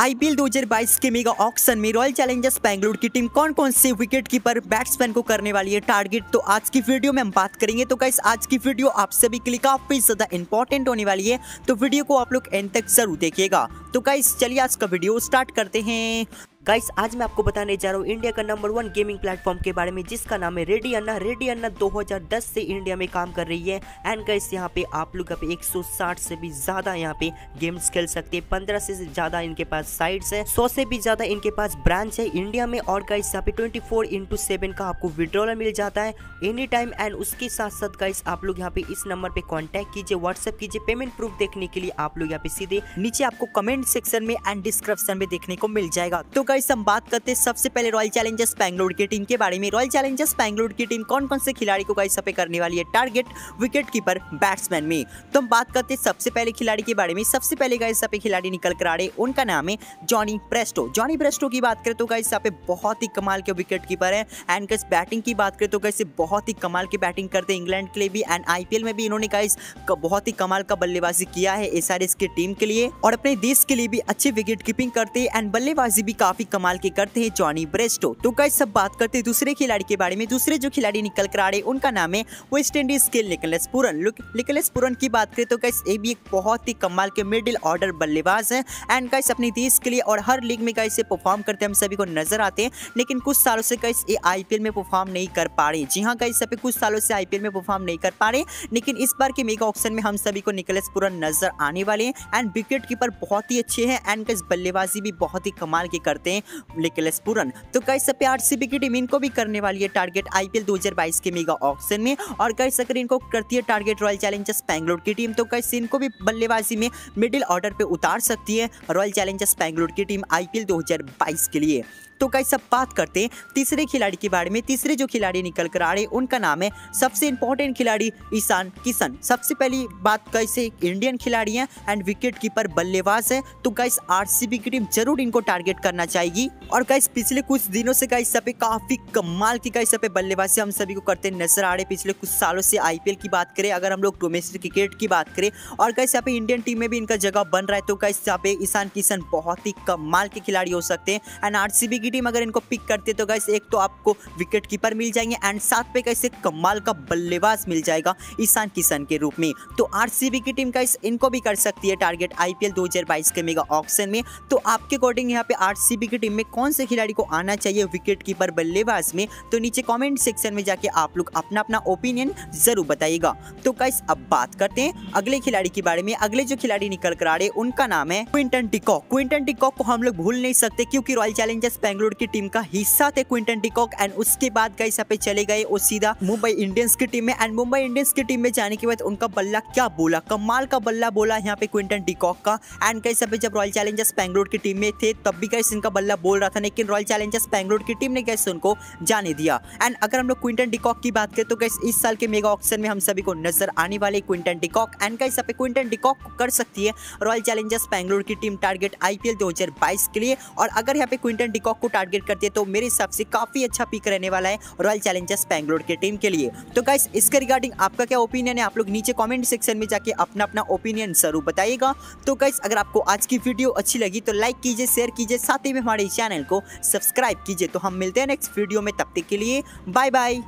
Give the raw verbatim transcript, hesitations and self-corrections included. IPL दो हज़ार बाईस के मेगा ऑक्शन में रॉयल चैलेंजर्स बैंगलोर की टीम कौन कौन से विकेट कीपर बैट्समैन को करने वाली है टारगेट, तो आज की वीडियो में हम बात करेंगे। तो गाइस आज की वीडियो आप सभी के लिए काफी ज्यादा इंपॉर्टेंट होने वाली है, तो वीडियो को आप लोग एंड तक जरूर देखिएगा। तो गाइस चलिए आज का वीडियो स्टार्ट करते हैं। गाइस आज मैं आपको बताने जा रहा हूँ इंडिया का नंबर वन गेमिंग प्लेटफॉर्म के बारे में, जिसका नाम है रेडियन्ना। रेडियन्ना दो हज़ार दस से इंडिया में काम कर रही है एंड गाइस यहाँ पे आप लोग यहाँ पे एक सौ साठ से भी ज़्यादा यहाँ पे गेम्स खेल सकते हैं। पंद्रह से ज़्यादा इनके पास साइट्स है, सौ से भी ज़्यादा इनके पास ब्रांच है इंडिया में। और गाइस यहाँ पे ट्वेंटी फोर इंटू सेवन का आपको विड्रॉल मिल जाता है एनी टाइम। एंड उसके साथ साथ गाइस आप लोग यहाँ पे इस नंबर पर कॉन्टैक्ट कीजिए, व्हाट्सअप कीजिए। पेमेंट प्रूफ देखने के लिए आप लोग यहाँ पे सीधे नीचे आपको कमेंट सेक्शन में एंड डिस्क्रिप्शन में देखने को मिल जाएगा। तो गाइस हम बात करते हैं सबसे पहले रॉयल चैलेंजर्स बैंगलोर की टीम के बारे में। रॉयल चैलेंजर्स बैंगलोर की टीम कौन कौन से खिलाड़ी को गाइस पे करने वाली है टारगेट विकेट कीपर बैट्समैन में। तो हम बात करते हैं सबसे पहले खिलाड़ी के बारे में। सबसे पहले गाइस पे खिलाड़ी निकल कर आ रहे, उनका नाम है जॉनी ब्रेस्टो। जॉनी ब्रेस्टो की बात करें तो गाइस पे बहुत ही कमाल के विकेट कीपर है। एंड गाइस बैटिंग की बात करें तो गाइस बहुत ही कमाल की बैटिंग करते हैं इंग्लैंड के लिए भी। एंड आईपीएल में भी इन्होंने गाइस बहुत ही कमाल का बल्लेबाजी किया है एसआरएस की टीम के लिए, और अपने देश के लिए भी अच्छी विकेट कीपिंग करते हैं एंड बल्लेबाजी भी काफी कमाल के करते हैं जॉनी ब्रेस्टो। तो गाइस सब बात करते हैं दूसरे खिलाड़ी के बारे में। दूसरे जो खिलाड़ी निकल कर आ रहे उनका नाम है वेस्ट इंडीज के निकोलस पूरन। निकोलस पूरन की बात करें तो गाइस ये भी एक बहुत ही कमाल के मिडिल ऑर्डर बल्लेबाज है एंड गाइस अपने देश के लिए और हर लीग में गाइस ये परफॉर्म करते हम सभी को नजर आते हैं। लेकिन कुछ सालों से गाइस ये आईपीएल में परफॉर्म नहीं कर पा रहे। जी हाँ गाइस अभी कुछ सालों से आईपीएल में परफॉर्म नहीं कर पा रहे, लेकिन इस बार के मेगा ऑक्शन में हम सभी को निकोलस पूरन नजर आने वाले हैं। एंड विकेट कीपर बहुत ही अच्छे हैं एंड गाइस बल्लेबाजी भी बहुत ही कमाल के करते हैं निकोलस पूरन। तो गाइस पे आरसीबी की टीम इनको भी करने वाली है टारगेट आईपीएल दो हज़ार बाईस के मेगा ऑक्शन में। और गाइस अगर इनको करती है टारगेट रॉयल चैलेंजर्स बैंगलोर की टीम, तो गाइस इनको भी बल्लेबाजी में मिडिल ऑर्डर पे उतार सकती है रॉयल चैलेंजर्स बैंगलोर की टीम आईपीएल दो हज़ार बाईस के लिए। तो गाइस अब बात करते हैं तीसरे खिलाड़ी के बारे में। तीसरे जो खिलाड़ी निकल कर आ रहे उनका नाम है सबसे इंपॉर्टेंट खिलाड़ी ईशान किशन। सबसे पहली बात गाइस एक इंडियन खिलाड़ी है एंड विकेट कीपर बल्लेबाज है, तो गाइस आरसीबी की टीम जरूर इनको टारगेट करना चाहेगी। और गाइस पिछले कुछ दिनों से गाइस पे काफी कमाल की गाइस पे बल्लेबाजी हम सभी को करते नजर आ रहे। पिछले कुछ सालों से आईपीएल की बात करें, अगर हम लोग डोमेस्टिक क्रिकेट की बात करें, और गाइस यहाँ पे इंडियन टीम में भी इनका जगह बन रहा है, तो गाइस यहाँ पे ईशान किशन बहुत ही कमाल के खिलाड़ी हो सकते हैं। एंड आरसीबी टीम अगर इनको पिक करते तो गाइस एक तो आपको विकेट कीपर मिल जाएंगे एंड साथ पे गाइस एक कमाल का बल्लेबाज मिल जाएगा ईशान किशन के रूप में। तो आरसीबी की टीम गाइस इनको भी कर सकती है टारगेट आईपीएल दो हज़ार बाईस के मेगा ऑक्शन में। तो आपके अकॉर्डिंग यहाँ पे आरसीबी की टीम में कौन से खिलाड़ी को आना चाहिए विकेट कीपर बल्लेबाज में, तो नीचे कॉमेंट सेक्शन में जाके आप लोग अपना अपना ओपिनियन जरूर बताइएगा। तो गाइस अब बात करते हैं अगले खिलाड़ी के बारे में। अगले जो खिलाड़ी निकल कर आ रहे उनका नाम है Quinton de Kock. Quinton de Kock को हम लोग भूल नहीं सकते, क्योंकि रॉयल चैलेंजर्स बैंगलोर की टीम का हिस्सा थे क्विंटन डी कॉक। एंड उसके बाद गाइस यहाँ पे चले गए और सीधा मुंबई इंडियंस की टीम में। एंड मुंबई इंडियंस की टीम में जाने के बाद उनका बल्ला क्या बोला, कमाल का बल्ला बोला यहाँ पे क्विंटन डी कॉक का। एंड गाइस यहाँ पे जब रॉयल चैलेंजर्स बैंगलोर की टीम में थे तब भी गाइस इनका बल्ला बोल रहा था, लेकिन रॉयल चैलेंजर्स बैंगलोर की टीम ने गाइस उनको जाने दिया। एंड अगर हम लोग क्विंटन डी कॉक की बात करें तो गाइस इस साल के मेगा ऑक्शन में हम सभी को नजर आने वाले Quinton de Kock. And guys यहाँ पे क्विंटन डी कॉक को कर सकती है रॉयल चैलेंजर्स बैंगलोर की टीम टारगेट आईपीएल दो हज़ार बाईस के लिए। और अगर यहाँ पे क्विंटन डी कॉक को टारगेट करती है तो मेरे हिसाब से काफी अच्छा पिक रहने वाला है रॉयल चैलेंजर्स बैंगलोर के टीम के लिए। तो गाइस इसके रिगार्डिंग आपका क्या ओपिनियन है, आप लोग नीचे कमेंट सेक्शन में जाके अपना अपना ओपिनियन जरूर बताइएगा। तो गाइस अगर आपको आज की वीडियो अच्छी लगी तो लाइक कीजिए, शेयर कीजिए, साथ ही में हमारे चैनल को सब्सक्राइब कीजिए। तो हम मिलते हैं नेक्स्ट वीडियो में, तब तक के लिए बाय बाय।